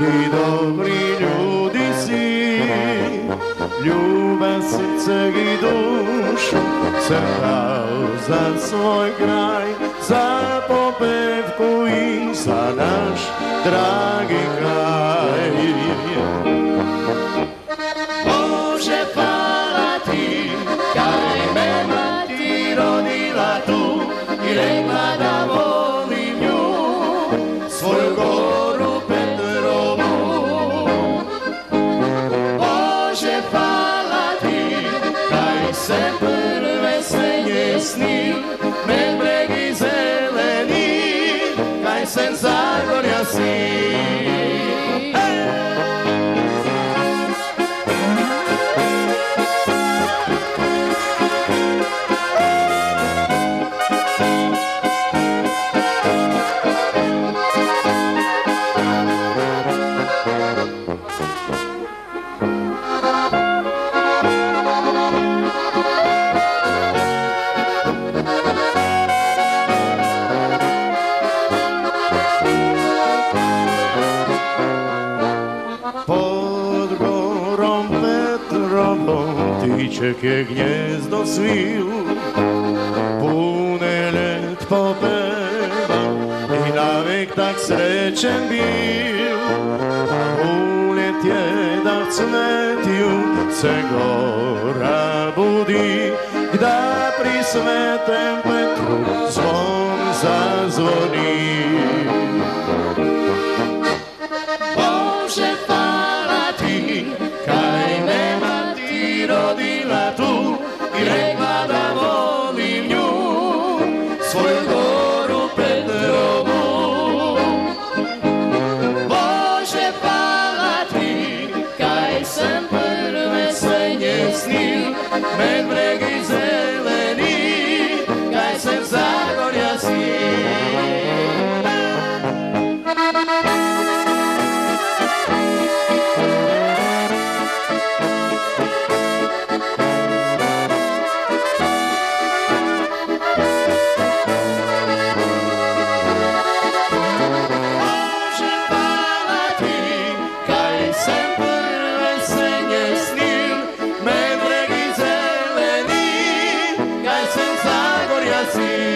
Li dobri ljudi si, ljubav srceg I dušu, sam dao za svoj kraj, za Popevku I za naš dragi kraj. Bože, hvala ti, kaj me mati rodila tu I rekla da volim nju, svoju goru Petrovu. Bože, hvala ti, kaj se prve snje snim, med bregi zeleni, kaj sem Zagorja sin. Tiček je gnjezdo svil, pune let popevam I navek tak srećen bil. Ulet je da v cvetju se gora budi, da pri svetem Petru zvon zazvoni. Bože, hvala ti, kaj me mati rodila tu I rekla da volim nju, svoju goru Petrovu. Bože, hvala ti, kaj sam prve sve nje snil, med bregi zeleni, kaj sam Zagorja sin. See.